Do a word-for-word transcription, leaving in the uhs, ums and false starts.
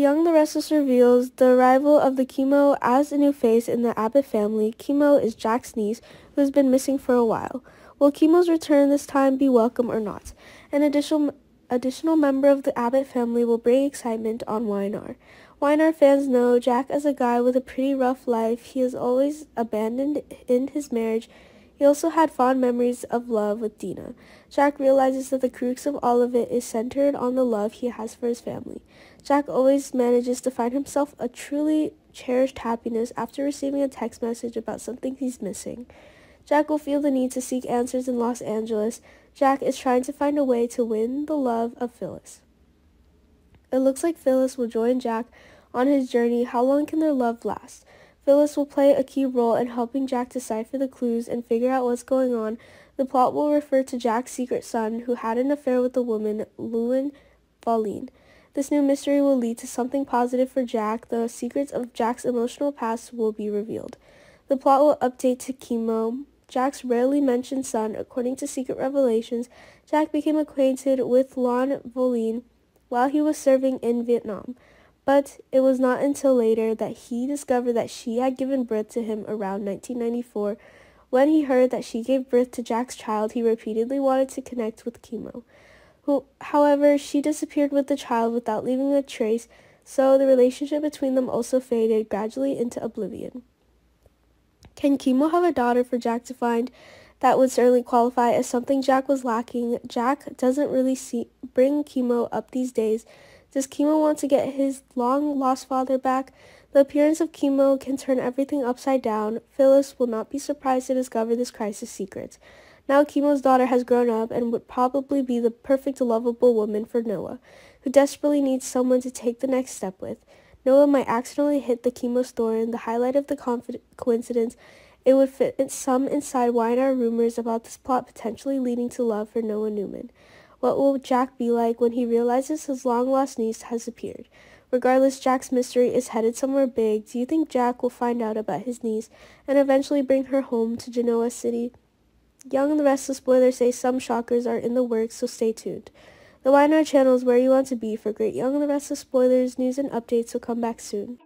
Young and the Restless reveals the arrival of the Keemo as a new face in the Abbott family. Keemo is Jack's niece, who has been missing for a while. Will Keemo's return this time be welcome or not? An additional additional member of the Abbott family will bring excitement on Y N R. Y N R fans know Jack as a guy with a pretty rough life. He is always abandoned in his marriage. He also had fond memories of love with Dina. Jack realizes that the crux of all of it is centered on the love he has for his family. Jack always manages to find himself a truly cherished happiness after receiving a text message about something he's missing. Jack will feel the need to seek answers in Los Angeles. Jack is trying to find a way to win the love of Phyllis. It looks like Phyllis will join Jack on his journey. How long can their love last? Phyllis will play a key role in helping Jack decipher the clues and figure out what's going on. The plot will refer to Jack's secret son, who had an affair with the woman, Luan Valine. This new mystery will lead to something positive for Jack. The secrets of Jack's emotional past will be revealed. The plot will update to Keemo, Jack's rarely mentioned son. According to secret revelations, Jack became acquainted with Luan Valine while he was serving in Vietnam. But it was not until later that he discovered that she had given birth to him around nineteen ninety-four. When he heard that she gave birth to Jack's child, he repeatedly wanted to connect with Keemo. Who, however, she disappeared with the child without leaving a trace, so the relationship between them also faded gradually into oblivion. Can Keemo have a daughter for Jack to find? That would certainly qualify as something Jack was lacking. Jack doesn't really see, bring Keemo up these days. Does Keemo want to get his long-lost father back? The appearance of Keemo can turn everything upside down. Phyllis will not be surprised to discover this crisis secret. Now Keemo's daughter has grown up and would probably be the perfect lovable woman for Noah, who desperately needs someone to take the next step with. Noah might accidentally hit the Keemo store, and the highlight of the coincidence, it would fit some inside Y N R rumors about this plot potentially leading to love for Noah Newman. What will Jack be like when he realizes his long-lost niece has appeared? Regardless, Jack's mystery is headed somewhere big. Do you think Jack will find out about his niece and eventually bring her home to Genoa City? Young and the Restless spoilers say some shockers are in the works, so stay tuned. The Y N R channel is where you want to be for great Young and the Restless spoilers, news, and updates, so come back soon.